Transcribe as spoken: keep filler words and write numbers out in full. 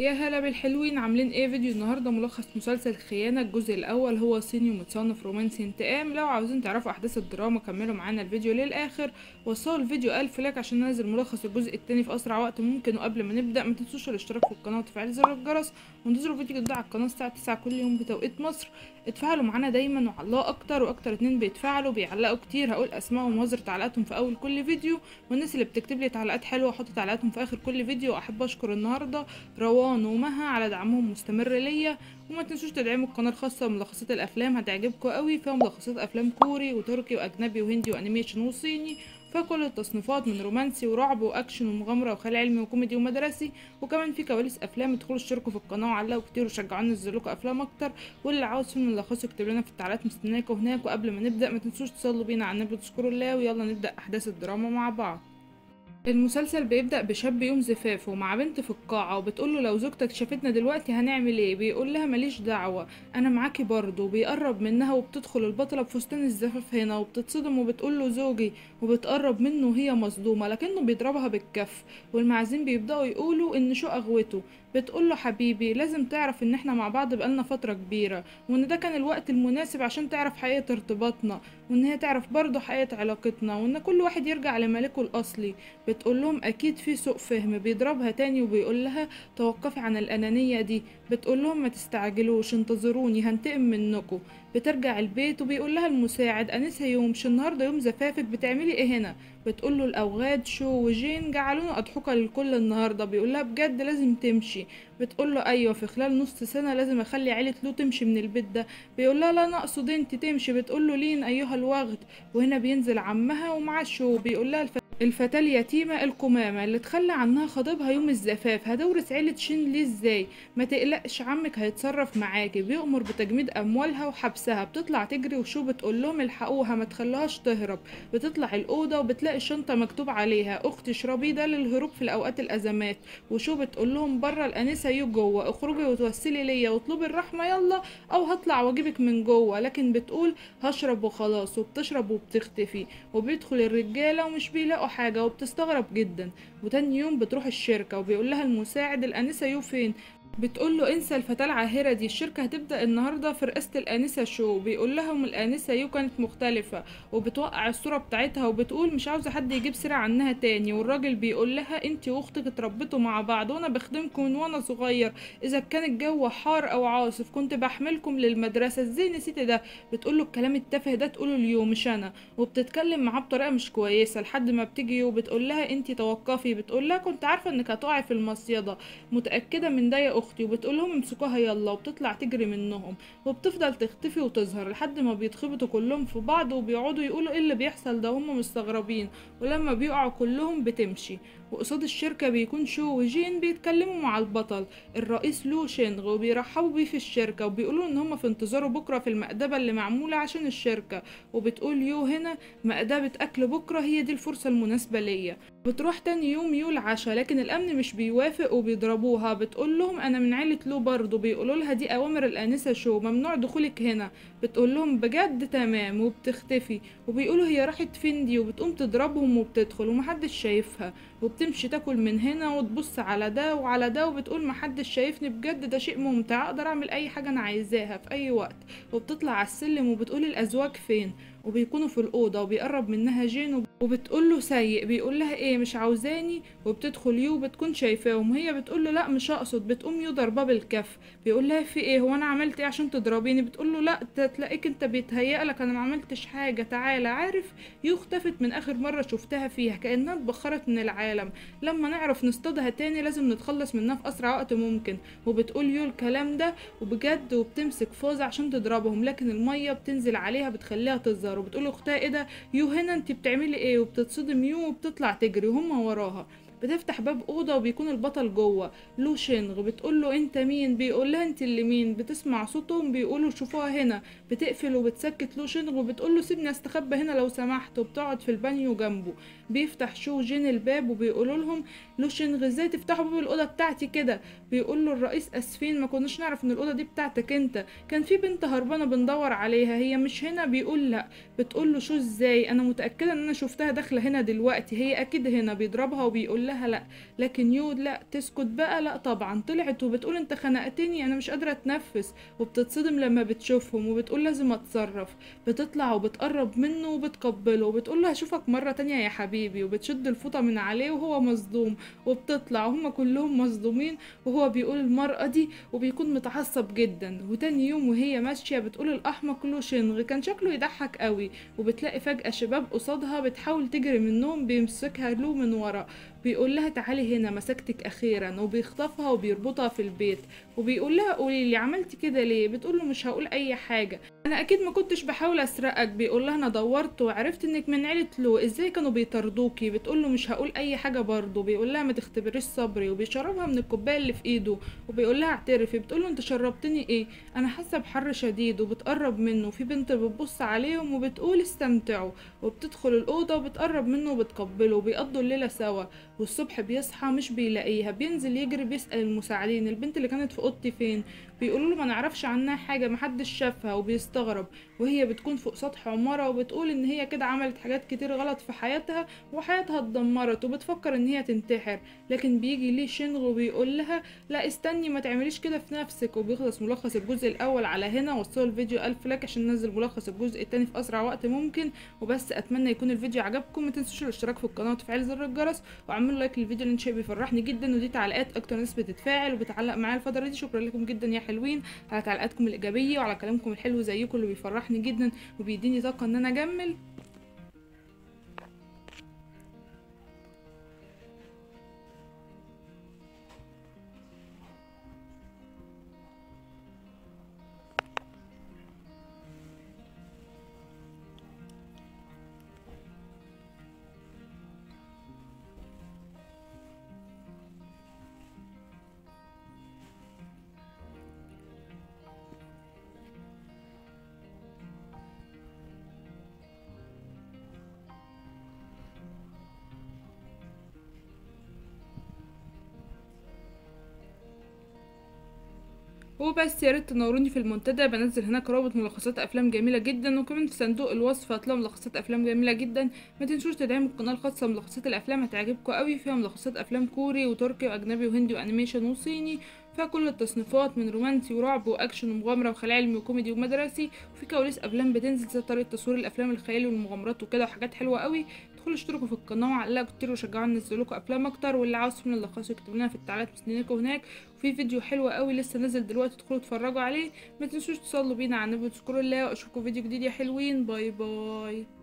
يا هلا بالحلوين، عاملين ايه؟ فيديو النهارده ملخص مسلسل خيانه. الجزء الاول هو صيني ومتصنف رومانسي انتقام. لو عاوزين تعرفوا احداث الدراما كملوا معانا الفيديو للاخر، وصلوا الفيديو الف لايك عشان ننزل ملخص الجزء الثاني في اسرع وقت ممكن. وقبل ما نبدا ما تنسوش الاشتراك في القناه وتفعيل زر الجرس، وانتظروا فيديو جديد على القناه الساعه تسعة كل يوم بتوقيت مصر. اتفاعلوا معانا دايما وعلقوا اكتر، واكتر اتنين بيتفاعلوا بيعلقوا كتير هقول اسمائهم وازر تعليقاتهم في اول كل فيديو، والناس اللي بتكتب لي تعليقات حلوه احط تعليقاتهم في اخر كل فيديو. واحب اشكر النهارده روان ومها على دعمهم مستمر ليا، وما تنسوش تدعموا القناه الخاصه بملخصات الافلام، هتعجبكم قوي، فيها ملخصات افلام كوري وتركي واجنبي وهندي وانيميشن وصيني، فكل التصنيفات من رومانسي ورعب واكشن ومغامره وخيال علمي وكوميدي ومدرسي، وكمان في كواليس افلام. ادخلوا اشتركوا في القناه وعلقوا كتير وشجعونا ننزل لكم افلام اكتر، واللي عاوز فيلم نلخصه اكتب لنا في التعليقات، مستناكم هناك. وقبل ما نبدا ما تنسوش تصلوا بينا على النبي وتشكروا الله، ويلا نبدا احداث الدراما مع بعض. المسلسل بيبدأ بشاب يوم زفافه مع بنت في القاعة، وبتقوله لو زوجتك شافتنا دلوقتي هنعمل ايه؟ بيقول لها ماليش دعوة انا معاكي برضه، وبيقرب منها وبتدخل البطلة بفستان الزفاف هنا، وبتتصدم وبتقول له زوجي، وبتقرب منه وهي مصدومة لكنه بيضربها بالكف، والمعازيم بيبدأوا يقولوا ان شو اغوته. بتقول له حبيبي لازم تعرف ان احنا مع بعض بقالنا فترة كبيرة، وان ده كان الوقت المناسب عشان تعرف حقيقة ارتباطنا، وان هي تعرف برضه حقيقة علاقتنا، وان كل واحد يرجع لمالكه الاصلي. بتقول لهم اكيد في سوء فهم، بيضربها تاني وبيقول لها توقفي عن الانانية دي. بتقول لهم ما تستعجلوش انتظروني هنتقم منكم. بترجع البيت وبيقول لها المساعد انسه يومش النهارده يوم زفافك بتعملي ايه هنا؟ بتقول له الاوغاد شو وجين جعلونا اضحوكه للكل النهارده. بيقول لها بجد لازم تمشي. بتقول له ايوه في خلال نص سنه لازم اخلي عيله لو تمشي من البيت ده. بيقول لها لا انا اقصد انت تمشي. بتقول له لين ايها الوغد. وهنا بينزل عمها ومعاه شو، بيقول لها الف... الفتاة اليتيمة القمامة اللي تخلى عنها خطيبها يوم الزفاف هدورس عيلة شين ليه ازاي؟ ما تقلقش عمك هيتصرف معاكي. بيأمر بتجميد اموالها وحبسها. بتطلع تجري وشو بتقول لهم الحقوها ما تخلوهاش تهرب. بتطلع الاوضه وبتلاقي الشنطه مكتوب عليها اختي اشربي ده للهروب في الاوقات الازمات. وشو بتقول لهم بره الانسه يو جوه، اخرجي وتوسلي ليا واطلبي الرحمه يلا، او هطلع واجيبك من جوه، لكن بتقول هشرب وخلاص، وبتشرب وبتختفي. وبيدخل الرجاله ومش بيلاقوا حاجه وبتستغرب جدا. وتاني يوم بتروح الشركه وبيقول لها المساعد الانسه يو فين؟ بتقول له انسى الفتاة العاهرة دي، الشركة هتبدأ النهاردة في رئاسة الآنسة شو. بيقول لهم الآنسة يو كانت مختلفة، وبتوقع الصورة بتاعتها وبتقول مش عاوزة حد يجيب سيرة عنها تاني. والراجل بيقول لها انتي واختك اتربيتوا مع بعض، وانا بخدمكم من وانا صغير، اذا كان الجو حار او عاصف كنت بحملكم للمدرسة، ازاي نسيت ده؟ بتقول له الكلام التافه ده تقوله اليوم مش انا. وبتتكلم معاه بطريقة مش كويسة لحد ما بتيجي وبتقول لها انتي توقفي. بتقول لها كنت عارفة انك هتقعي في المصيدة، متأكدة من ده يا اختي. وبتقول لهم امسكوها يلا، وبتطلع تجري منهم وبتفضل تختفي وتظهر لحد ما بيتخبطوا كلهم في بعض، وبيقعدوا يقولوا ايه اللي بيحصل ده وهم مستغربين، ولما بيقعوا كلهم بتمشي. وقصاد الشركه بيكون شو وجين بيتكلموا مع البطل الرئيس لو شينغ، وبيرحبوا بيه في الشركه وبيقولوا ان هم في انتظاره بكره في المأدبه اللي معموله عشان الشركه. وبتقول يو هنا مأدبه اكل بكره، هي دي الفرصه المناسبه ليا. بتروح تاني يوم يو العشاء لكن الامن مش بيوافق وبيضربوها. بتقول لهم انا من عيله لو برضه. بيقولوا لها دي اوامر الانسه شو، ممنوع دخولك هنا. بتقول لهم بجد؟ تمام. وبتختفي وبيقولوا هي راحت فين دي، وبتقوم تضربهم وبتدخل ومحدش شايفها، وبتمشي تاكل من هنا وتبص على ده وعلى ده، وبتقول محدش شايفني بجد ده شيء ممتع، اقدر اعمل اي حاجه انا عايزاها في اي وقت. وبتطلع على السلم وبتقول الازواج فين، وبيكونوا في الاوضه وبيقرب منها جين وبتقول له سيء. بيقول لها ايه مش عاوزاني؟ وبتدخل يو وبتكون شايفاهم، هي بتقول له لا مش اقصد. بتقوم يو ضربها بالكف. بيقول لها في ايه، هو انا عملت ايه عشان تضربيني؟ بتقول له لا تلاقيك انت بيتهيألك، انا ما عملتش حاجه تعالى. عارف يو اختفت من اخر مره شفتها فيها، كانها اتبخرت من العالم، لما نعرف نصطادها تاني لازم نتخلص منها في اسرع وقت ممكن. وبتقول يو الكلام ده وبجد، وبتمسك فوزه عشان تضربهم لكن الميه بتنزل عليها بتخليها تظهر. وبتقول له اختها ايه ده يو هنا انت بتعملي ايه؟ وبتتصدم يو وبتطلع تجري وهم وراها. بتفتح باب اوضه وبيكون البطل جوه لو شينغ. بتقول له انت مين؟ بيقول لها انت اللي مين. بتسمع صوتهم بيقولوا شوفوها هنا. بتقفل وبتسكت لو شينغ وبتقول له سيبني استخبى هنا لو سمحت، وبتقعد في البانيو جنبه. بيفتح شو جين الباب وبيقولوا لهم لو شينغ ازاي تفتحوا باب الاوضه بتاعتي كده؟ بيقول له الرئيس اسفين ما كناش نعرف ان الاوضه دي بتاعتك انت، كان في بنت هربانه بندور عليها هي مش هنا. بيقول لا. بتقول له شو ازاي؟ انا متاكده ان انا شفتها داخله هنا دلوقتي، هي اكيد هنا. بيضربها وبيقول لها لا، لكن يود لا تسكت بقى لا طبعا. طلعت وبتقول انت خنقتني انا مش قادره اتنفس، وبتتصدم لما بتشوفهم وبتقول لازم اتصرف. بتطلع وبتقرب منه وبتقبله وبتقول له هشوفك مره تانية يا حبيبي، وبتشد الفوطه من عليه وهو مصدوم وبتطلع، وهم كلهم مصدومين وهو بيقول المرأة دي وبيكون متعصب جدا. وتاني يوم وهي ماشيه بتقول الاحمق لو شينغ كان شكله يضحك قوي، وبتلاقي فجاه شباب قصادها بتحاول تجري منهم بيمسكها له من ورا بيقول لها تعالي هنا مسكتك اخيرا، وبيخطفها وبيربطها في البيت وبيقول لها قولي لي عملتي كده ليه؟ بتقول له مش هقول اي حاجه، انا اكيد ما كنتش بحاول اسرقك. بيقول لها انا دورت وعرفت انك من عيله لو، ازاي كانوا بيطردوكي؟ بتقول له مش هقول اي حاجه برضه. بيقول لها ما تختبريش صبري، وبيشربها من الكوبايه اللي في ايده وبيقول لها اعترفي. بتقول له انت شربتني ايه؟ انا حاسه بحر شديد. وبتقرب منه، في بنت بتبص عليهم وبتقول استمتعوا، وبتدخل الاوضه وبتقرب منه وبتقبله، وبيقضوا الليله سوا. والصبح بيصحى مش بيلاقيها، بينزل يجري بيسال المساعدين البنت اللي كانت في اوضتي فين؟ بيقولوا له ما نعرفش عنها حاجه محدش شافها، وبيستغرب. وهي بتكون فوق سطح عماره وبتقول ان هي كده عملت حاجات كتير غلط في حياتها وحياتها اتدمرت، وبتفكر ان هي تنتحر. لكن بيجي ليه شينغ وبيقول لها لا استني ما تعمليش كده في نفسك. وبيخلص ملخص الجزء الاول على هنا. وصلوا الفيديو الف لايك عشان ننزل ملخص الجزء الثاني في اسرع وقت ممكن. وبس اتمنى يكون الفيديو عجبكم، ما تنسوش الاشتراك في القناه وتفعيل زر الجرس وعملوا لايك للفيديو لان شيء بيفرحني جدا، ودي تعليقات اكتر ناس بتتفاعل وبتعلق معايا الفتره دي. شكرا لكم جدا يا حلوين على تعليقاتكم الايجابيه وعلى كلامكم الحلو زيكم اللي بيفرحني جدا وبيديني طاقه ان انا اكمل. وبس يا ريت تنوروني في المنتدى، بنزل هناك رابط ملخصات افلام جميله جدا، وكمان في صندوق الوصف هتلاقوا ملخصات افلام جميله جدا. ما تنسوش تدعموا القناه الخاصه بملخصات الافلام، هتعجبكم قوي، فيها ملخصات افلام كوري وتركي واجنبي وهندي وانيميشن وصيني، فيها كل التصنيفات من رومانسي ورعب واكشن ومغامره وخيال علمي وكوميدي ومدرسي، وفي كواليس افلام بتنزل زي طريقه تصوير الافلام الخيالي والمغامرات وكده وحاجات حلوه قوي. ادخلوا اشتركوا في القناه وعلقوا كتير وشجعوني انزل لكم افلام اكتر، واللي عاوز من ملخصه يكتب لنا في التعليقات مستنيكم هناك. وفي فيديو حلو قوي لسه نازل دلوقتي ادخلوا اتفرجوا عليه. ما تنسوش تصلوا بينا على النبي وتذكروا الله، واشوفكم فيديو جديد يا حلوين. باي باي.